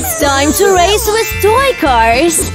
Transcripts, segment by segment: It's time to race with toy cars!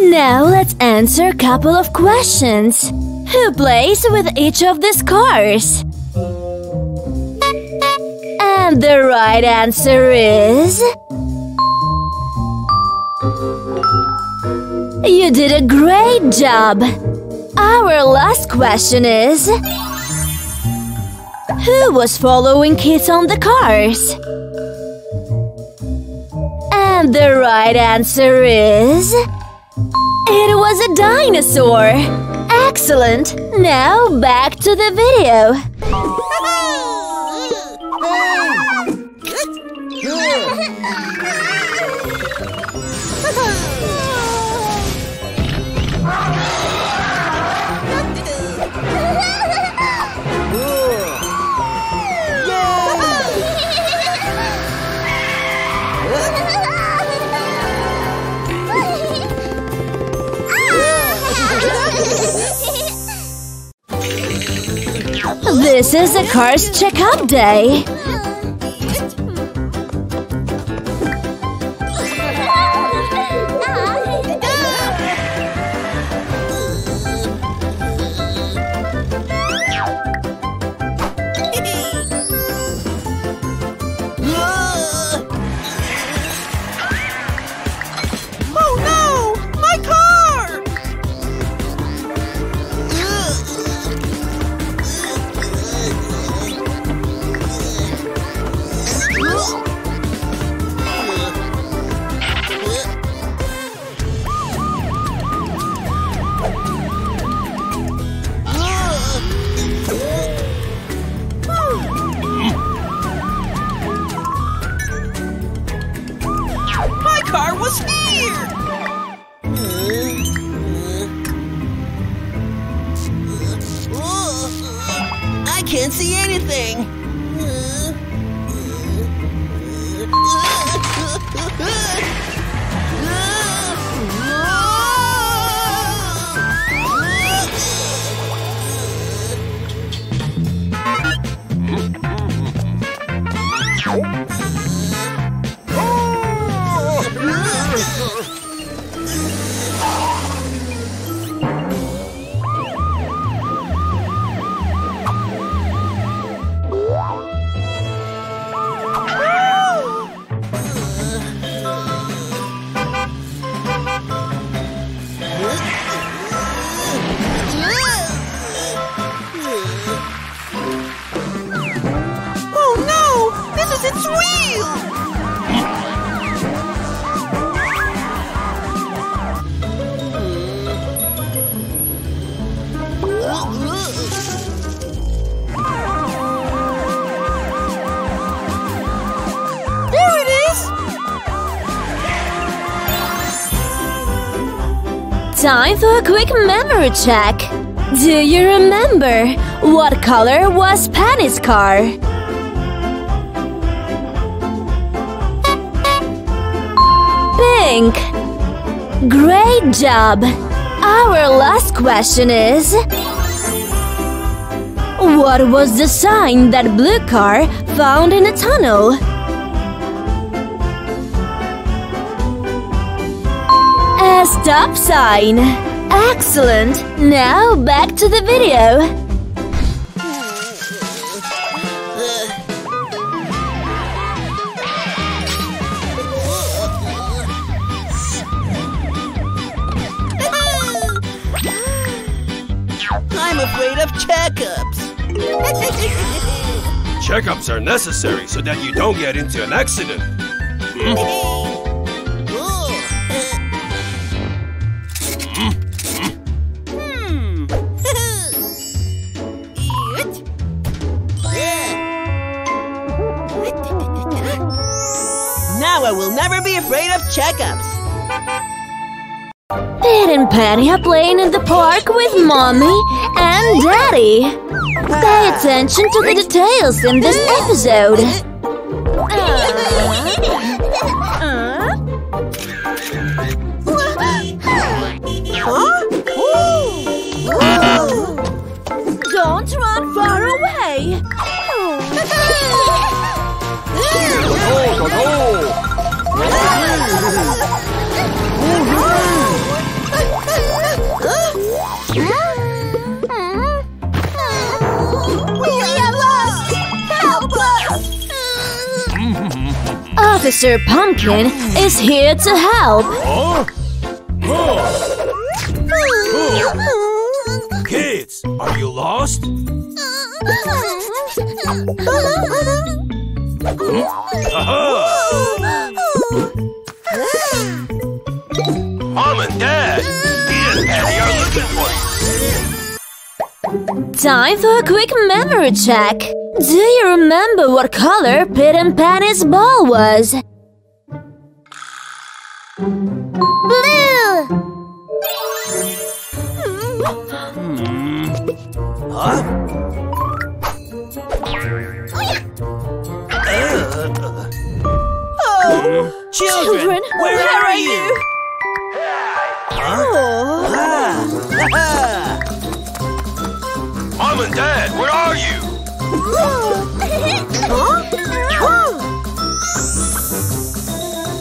Now let's answer a couple of questions. Who plays with each of these cars? And the right answer is… You did a great job! Our last question is… Who was following kids on the cars? And the right answer is… It was a dinosaur! Excellent! Now back to the video! This is a car's checkup day! Time for a quick memory check! Do you remember what color was Penny's car? Pink! Great job! Our last question is… what was the sign that blue car found in a tunnel? A stop sign! Excellent! Now back to the video! I'm afraid of checkups! Checkups are necessary so that you don't get into an accident! I will never be afraid of checkups! Pete and Penny are playing in the park with Mommy and Daddy! Pay attention to the details in this episode! Don't run far away! Officer Pumpkin is here to help! Kids, are you lost? Mom and Dad! Pete and Penny are looking for you! Time for a quick memory check! Do you remember what color Pete and Penny's ball was? Blue! Huh? Oh! Children, where are you? Huh? Ah. Mom and Dad, where are you?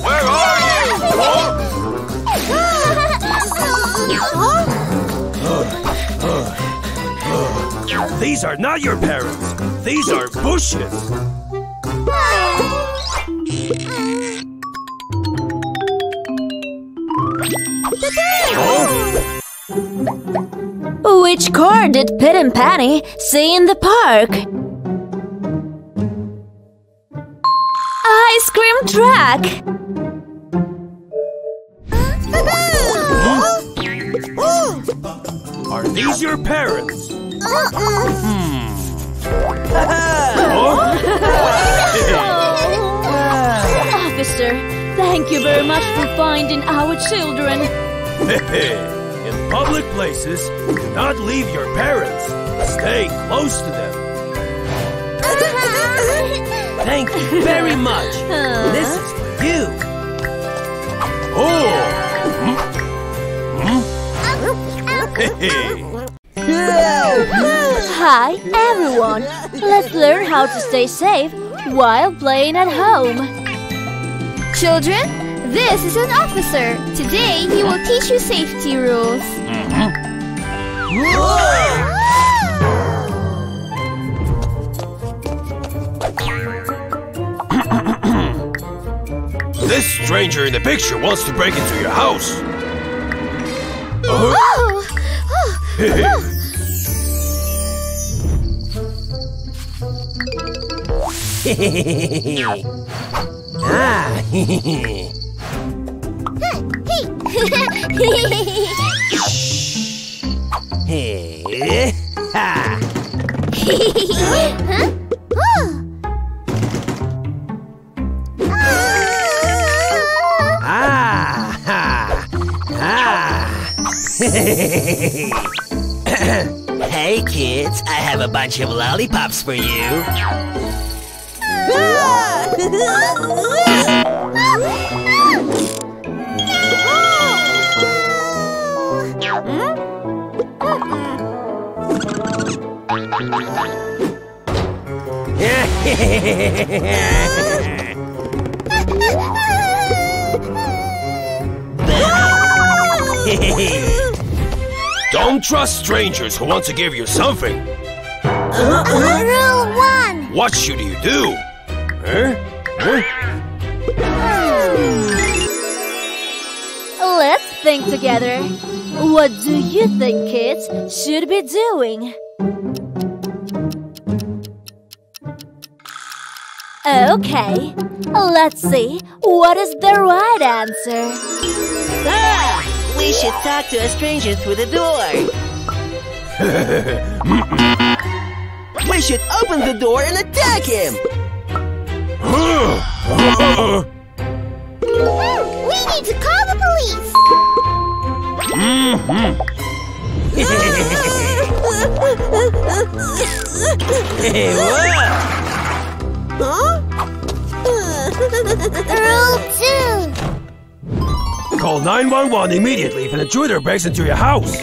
Where are you? These are not your parents. These are bushes. Which car did Pete and Penny see in the park? Ice cream truck! Are these your parents? Officer, thank you very much for finding our children. In public places, do not leave your parents. Stay close to them. Thank you very much! This is for you! Hi, everyone! Let's learn how to stay safe while playing at home! Children, this is an officer! Today, he will teach you safety rules! This stranger in the picture wants to break into your house! Hey kids, I have a bunch of lollipops for you. Don't trust strangers who want to give you something. Rule 1. What should you do? Let's think together. What do you think kids should be doing? Okay, let's see what is the right answer. We should talk to a stranger through the door. We should open the door and attack him. We need to call the police. Hey, what? Huh? Rule 2. Call 911 immediately if an intruder breaks into your house.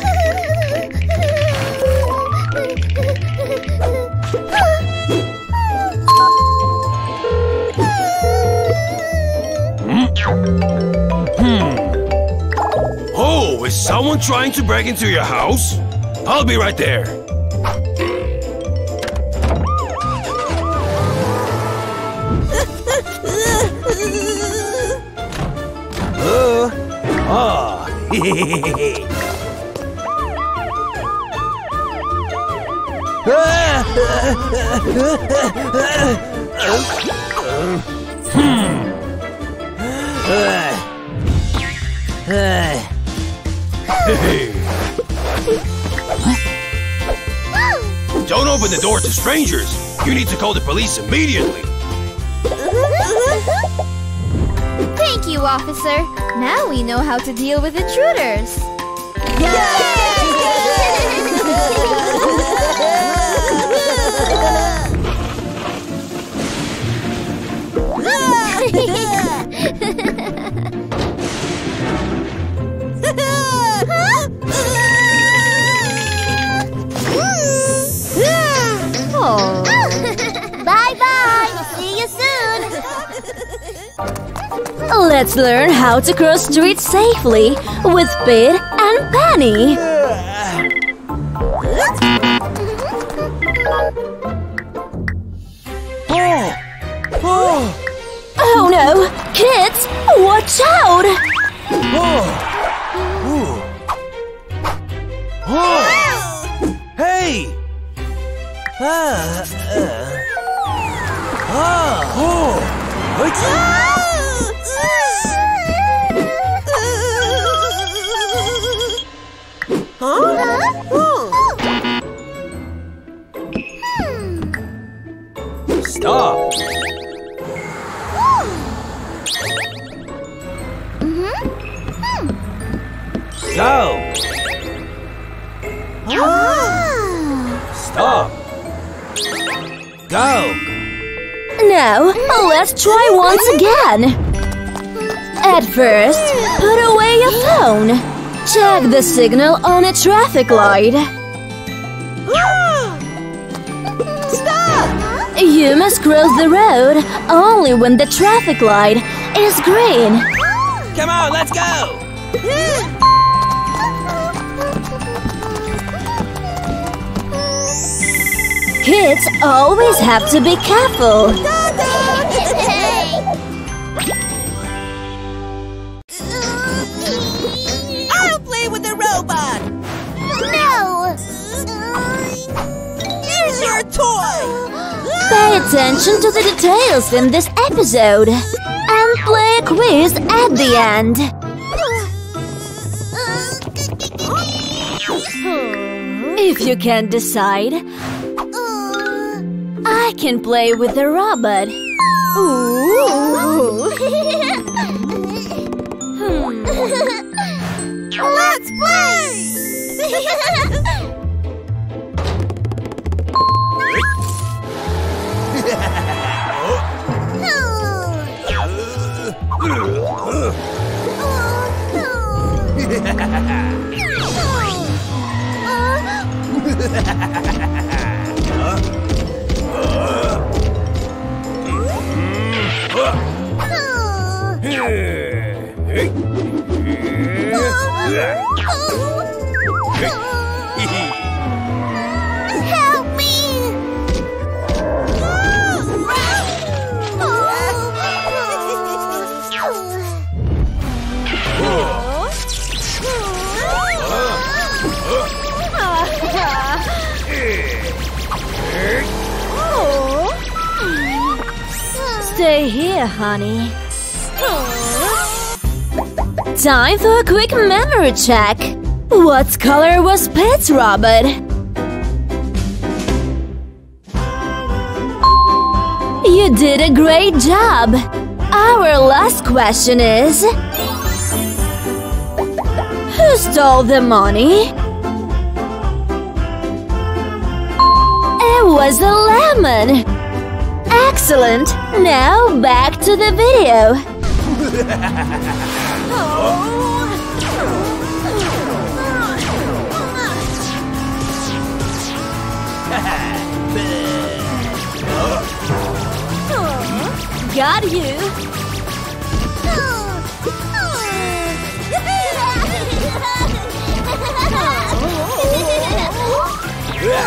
Oh, is someone trying to break into your house? I'll be right there. Don't open the door to strangers. You need to call the police immediately. Thank you, officer. Now we know how to deal with intruders. Bye-bye. See you soon. Let's learn how to cross streets safely with Pete and Penny. Oh no! Kids, watch out! Hey! Stop! Go! Stop! Go! Now, let's try once again! At first, put away your phone. Check the signal on a traffic light. You must cross the road only when the traffic light is green. Come on, let's go! Kids always have to be careful. I'll play with the robot! No! Here's your toy! Pay attention to the details in this episode and play a quiz at the end. If you can't decide, I can play with the robot. Let's Stay here, honey. Time for a quick memory check. What color was Pete's Robot? You did a great job. Our last question is… Who stole the money? It was a lemon. Excellent! Now back to the video! Got you! No! We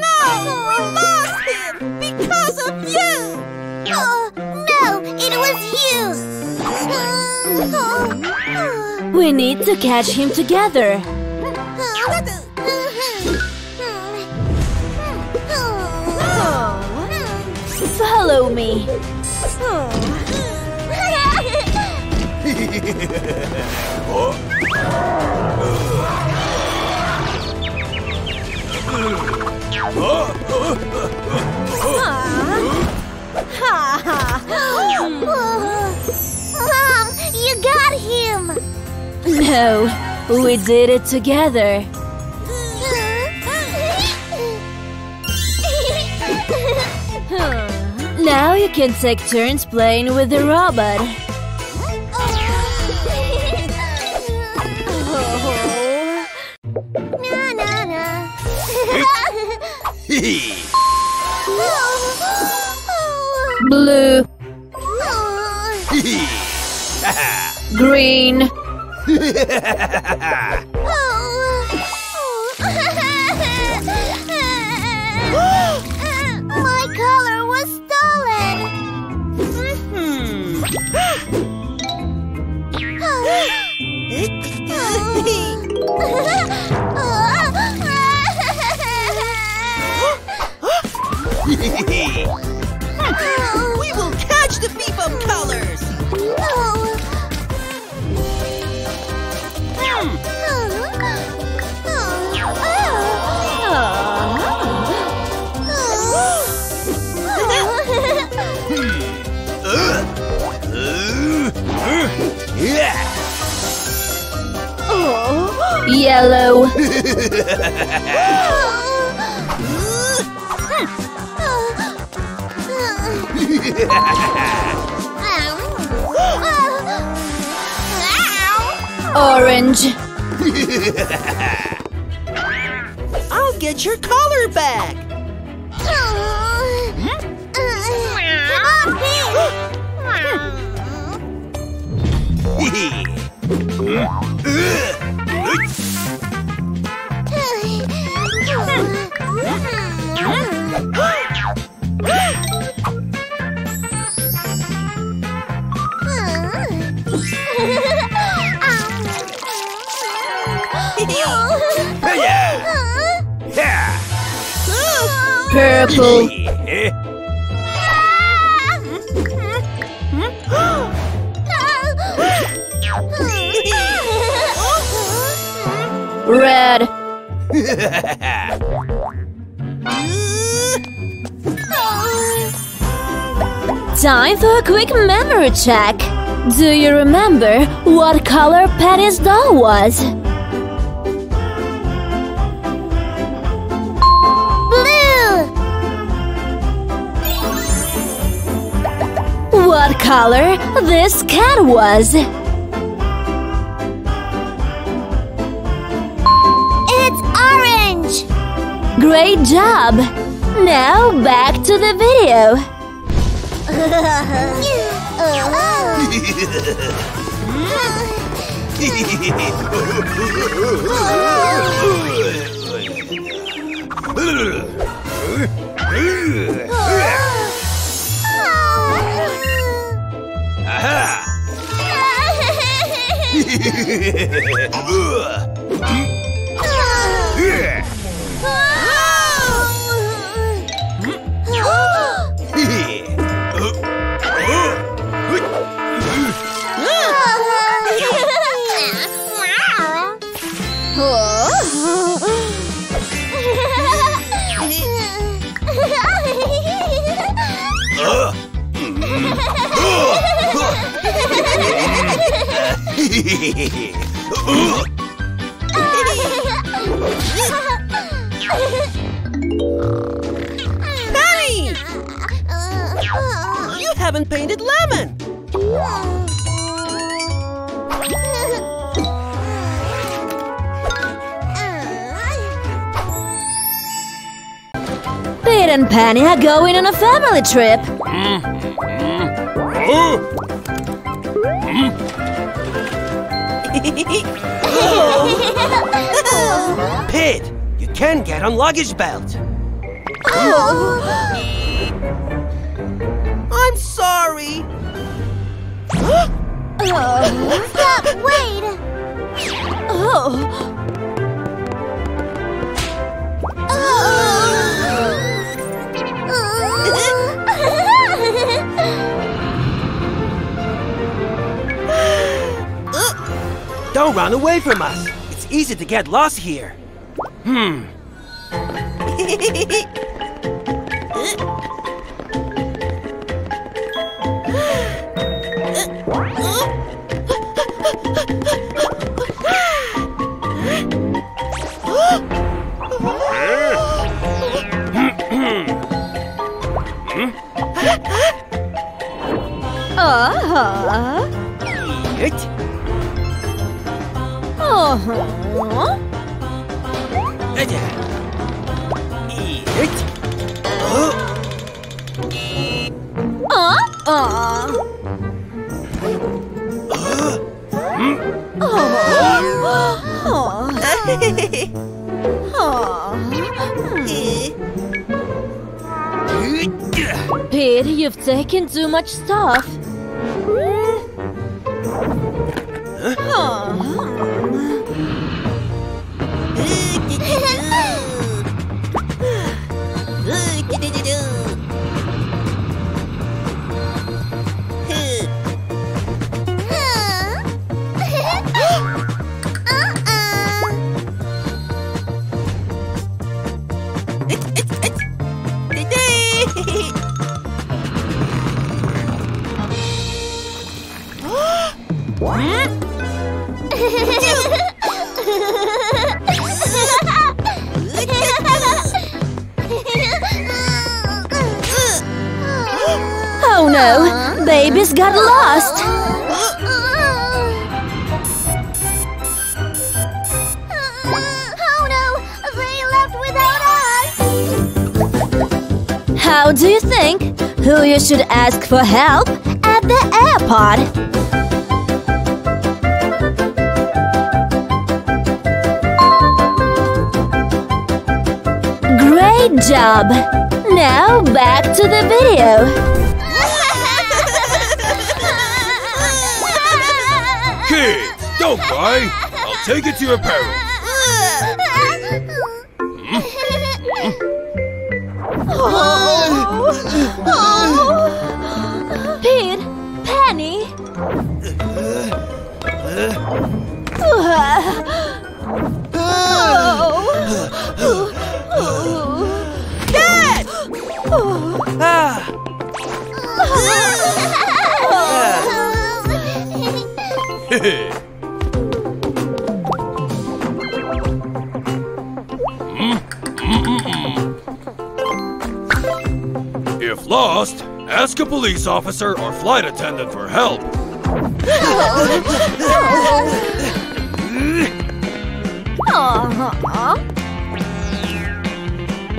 lost him! Because of you! Oh, no! It was you! We need to catch him together! Follow me! Mom, you got him! No, we did it together. Now you can take turns playing with the robot. Blue, green, my color was stolen. We will catch the people of colors! Yellow. Orange. I'll get your collar back. Purple. Red. Time for a quick memory check. Do you remember what color Patty's doll was? Blue! What color this cat was? It's orange! Great job! Now back to the video! Patty! You haven't painted lemon! Pete and Penny are going on a family trip. Pete, you can get on luggage belt. Oh. I'm sorry. Stop, wait. Don't run away from us. It's easy to get lost here. Pete, you've taken too much stuff. Babies got lost! Oh no! They left without us! How do you think? Who you should ask for help at the airport? Great job! Now back to the video! Kids, don't cry. I'll take it to your parents. Pete, Penny. Dad! If lost, ask a police officer or flight attendant for help.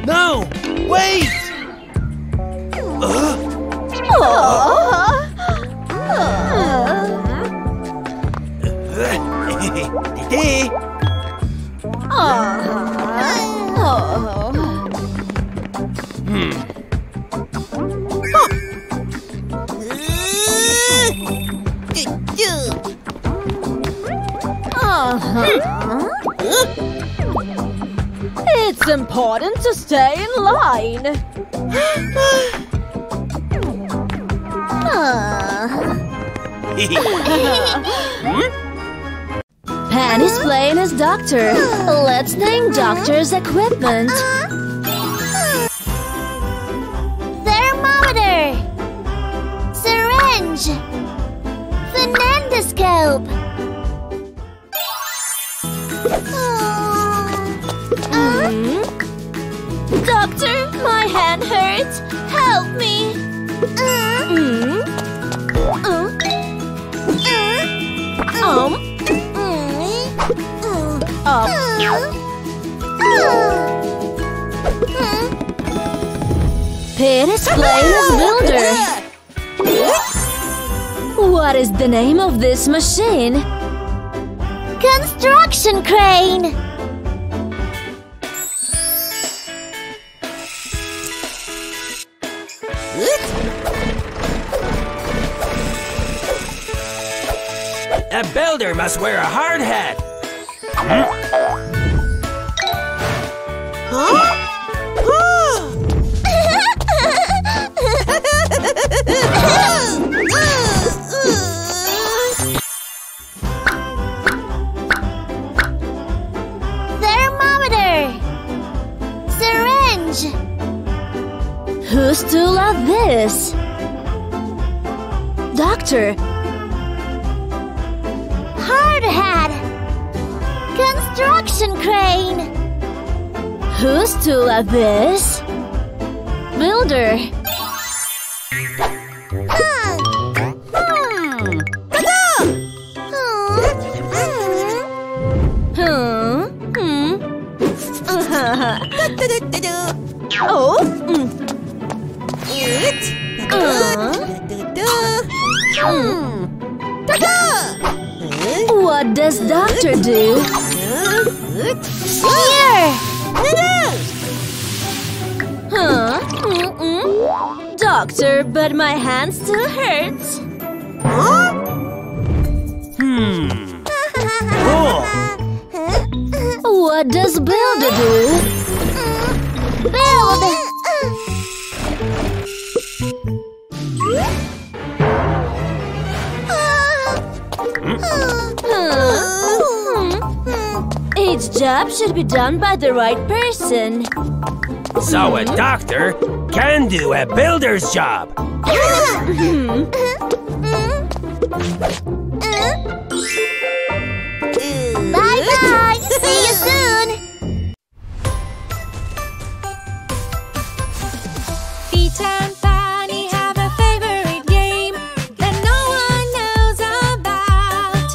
No! Wait! It's important to stay in line. Pan is playing as doctor. Let's name doctor's equipment. Thermometer, syringe, phonendoscope. Doctor, my hand hurts. Help me. Pit is playing as builder. What is the name of this machine? Construction crane. A builder must wear a hard hat. Thermometer, syringe. Who's to love this? Doctor. Construction crane. Who's to love this? Builder. What does doctor do? Here! Doctor, but my hand still hurts. What does builder do? Build! Each job should be done by the right person. So a doctor can do a builder's job. Bye-bye! See you soon! Peter and Fanny have a favorite game that no one knows about.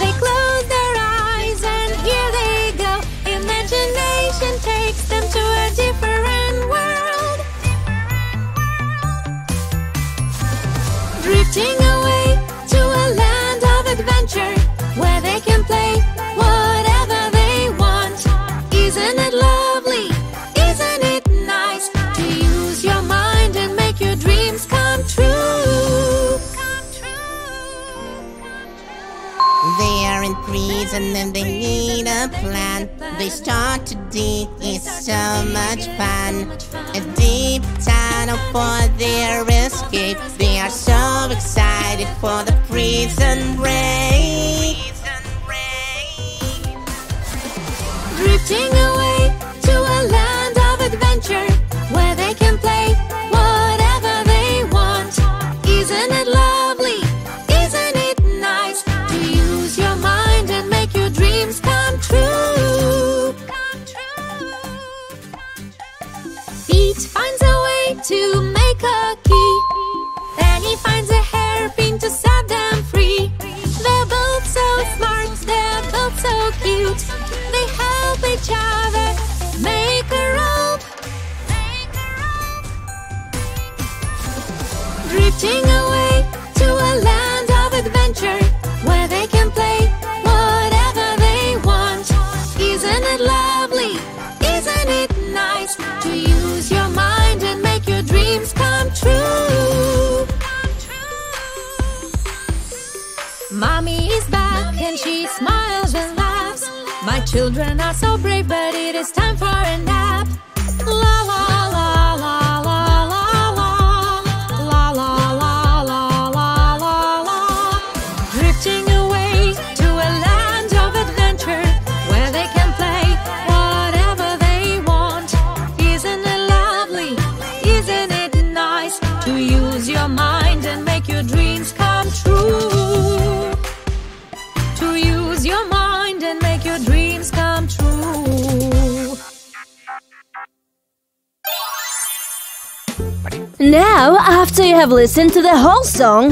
They close their eyes and here they go. Imagination takes them to a different world. Drifting away to a land of adventure where they can play whatever they want. Isn't it lovely? Isn't it nice to use your mind and make your dreams come true? They are in prison and they need a plan. They start to dig, it's so much fun. A deep tunnel for their escape. They are so excited for the prison break. Drifting away to a land of adventure where they can play whatever they want. Isn't it lovely? Isn't it nice to is back and she smiles and laughs. My children are so brave, but it is time for a nap. La la la la la la la la la la la la la la. Drifting away to a land of adventure where they can play whatever they want. Isn't it lovely? Isn't it nice to use your mind and make your dreams come true? Now, after you have listened to the whole song,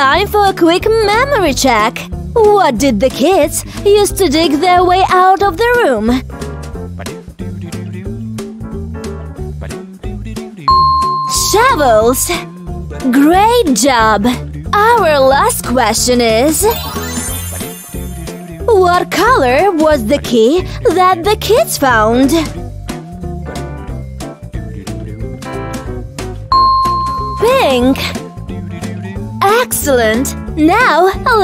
time for a quick memory check. What did the kids use to dig their way out of the room? Shovels! Great job! Our last question is… what color was the key that the kids found? Pink. Excellent! Now,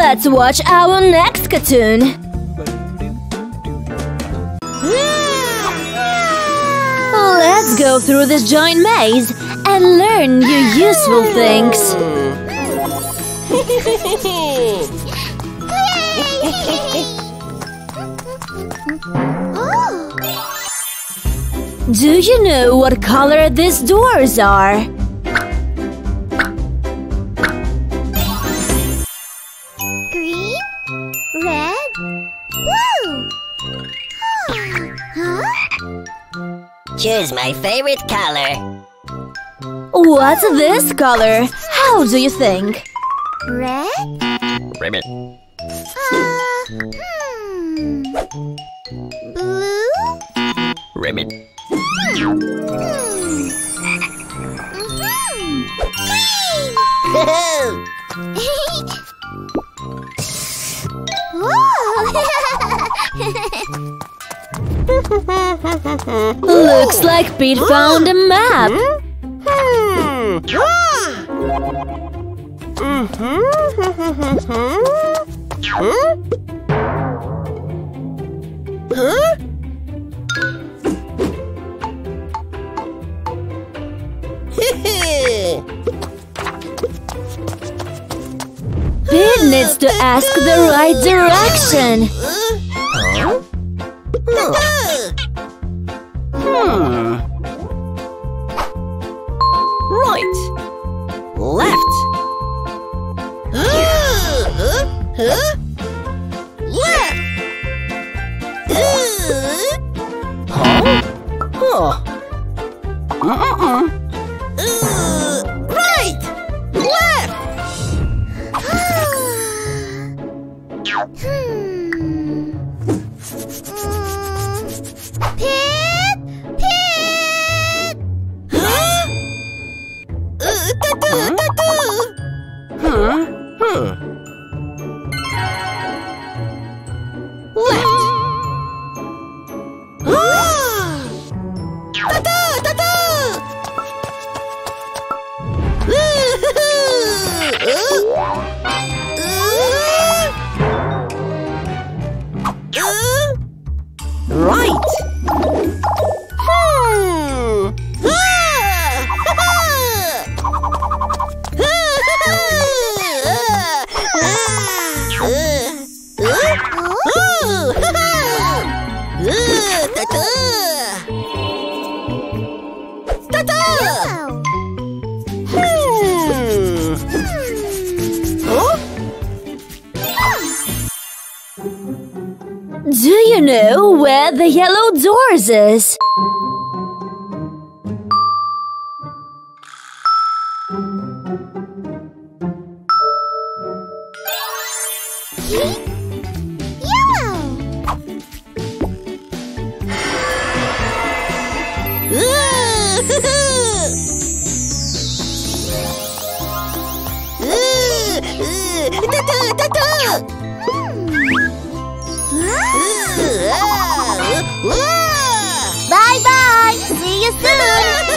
let's watch our next cartoon. Let's go through this giant maze and learn new useful things. Do you know what color these doors are? Choose my favorite color. What's this color? How do you think? Red? Ribbit. Blue? Ribbit. Looks like Pete found a map. Pete needs to ask the right direction. The yellow doors is. Bye-bye! See you soon!